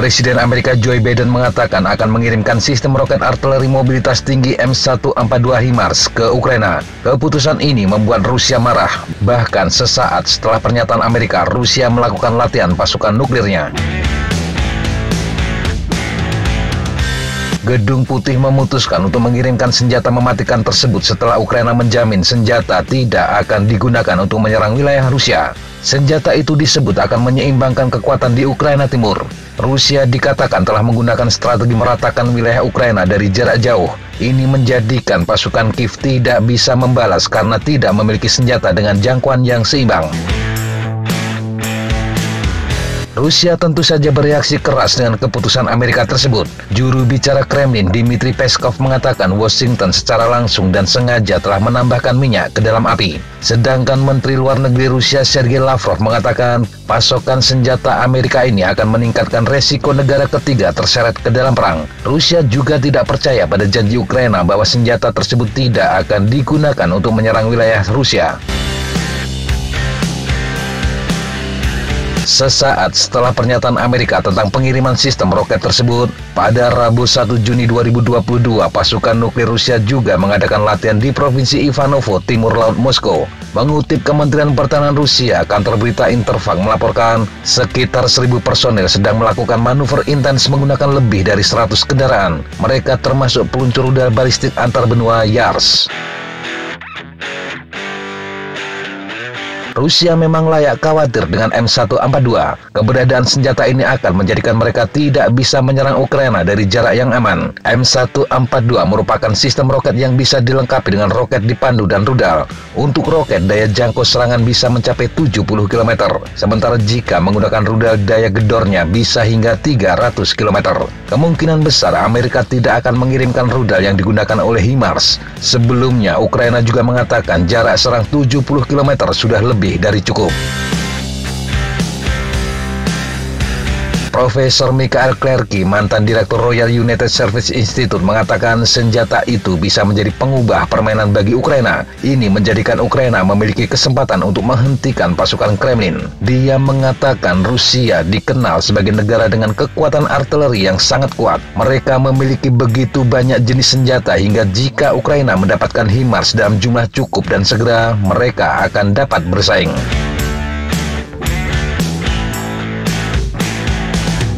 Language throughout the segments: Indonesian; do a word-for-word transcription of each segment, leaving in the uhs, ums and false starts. Presiden Amerika Joe Biden mengatakan akan mengirimkan sistem roket artileri mobilitas tinggi M seratus empat puluh dua HIMARS ke Ukraina. Keputusan ini membuat Rusia marah, bahkan sesaat setelah pernyataan Amerika, Rusia melakukan latihan pasukan nuklirnya. Gedung Putih memutuskan untuk mengirimkan senjata mematikan tersebut setelah Ukraina menjamin senjata tidak akan digunakan untuk menyerang wilayah Rusia. Senjata itu disebut akan menyeimbangkan kekuatan di Ukraina Timur. Rusia dikatakan telah menggunakan strategi meratakan wilayah Ukraina dari jarak jauh. Ini menjadikan pasukan Kiev tidak bisa membalas karena tidak memiliki senjata dengan jangkauan yang seimbang. Rusia tentu saja bereaksi keras dengan keputusan Amerika tersebut. Juru bicara Kremlin, Dmitry Peskov, mengatakan Washington secara langsung dan sengaja telah menambahkan minyak ke dalam api. Sedangkan Menteri Luar Negeri Rusia Sergey Lavrov mengatakan pasokan senjata Amerika ini akan meningkatkan resiko negara ketiga terseret ke dalam perang. Rusia juga tidak percaya pada janji Ukraina bahwa senjata tersebut tidak akan digunakan untuk menyerang wilayah Rusia. Sesaat setelah pernyataan Amerika tentang pengiriman sistem roket tersebut, pada Rabu satu Juni dua ribu dua puluh dua, pasukan nuklir Rusia juga mengadakan latihan di Provinsi Ivanovo, Timur Laut Moskow. Mengutip Kementerian Pertahanan Rusia, kantor berita Interfax melaporkan, sekitar seribu personel sedang melakukan manuver intens menggunakan lebih dari seratus kendaraan. Mereka termasuk peluncur rudal balistik antar benua Yars. Rusia memang layak khawatir dengan M seratus empat puluh dua. Keberadaan senjata ini akan menjadikan mereka tidak bisa menyerang Ukraina dari jarak yang aman. M seratus empat puluh dua merupakan sistem roket yang bisa dilengkapi dengan roket dipandu dan rudal. Untuk roket, daya jangkau serangan bisa mencapai tujuh puluh kilometer. Sementara jika menggunakan rudal, daya gedornya bisa hingga tiga ratus kilometer. Kemungkinan besar Amerika tidak akan mengirimkan rudal yang digunakan oleh HIMARS. Sebelumnya, Ukraina juga mengatakan jarak serang tujuh puluh kilometer sudah lebih lebih dari cukup. Profesor Michael Clerke, mantan Direktur Royal United Service Institute, mengatakan senjata itu bisa menjadi pengubah permainan bagi Ukraina. Ini menjadikan Ukraina memiliki kesempatan untuk menghentikan pasukan Kremlin. Dia mengatakan Rusia dikenal sebagai negara dengan kekuatan artileri yang sangat kuat. Mereka memiliki begitu banyak jenis senjata hingga jika Ukraina mendapatkan HIMARS dalam jumlah cukup dan segera, mereka akan dapat bersaing.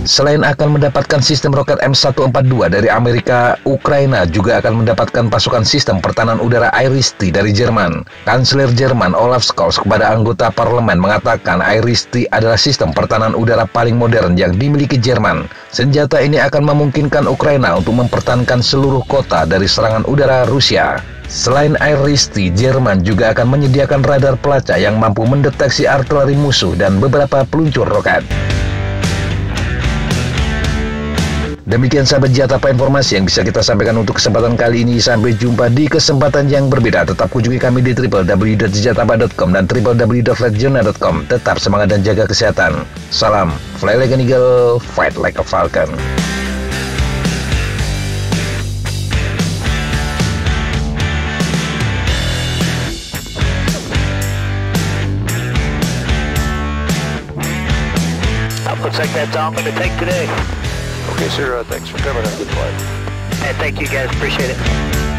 Selain akan mendapatkan sistem roket M seratus empat puluh dua dari Amerika, Ukraina juga akan mendapatkan pasukan sistem pertahanan udara IRIS-T dari Jerman. Kanselir Jerman Olaf Scholz kepada anggota parlemen mengatakan IRIS-T adalah sistem pertahanan udara paling modern yang dimiliki Jerman. Senjata ini akan memungkinkan Ukraina untuk mempertahankan seluruh kota dari serangan udara Rusia. Selain IRIS-T, Jerman juga akan menyediakan radar pelacak yang mampu mendeteksi artileri musuh dan beberapa peluncur roket. Demikian sahabat Jatapa informasi yang bisa kita sampaikan untuk kesempatan kali ini. Sampai jumpa di kesempatan yang berbeda. Tetap kunjungi kami di w w w titik jatapa titik com dan w w w titik flightjournal titik com. Tetap semangat dan jaga kesehatan. Salam, fly like an eagle, fight like a falcon. Looks like that's all I'm going to take today. Okay, sir, uh, thanks for coming on the flight. Hey, thank you guys, appreciate it.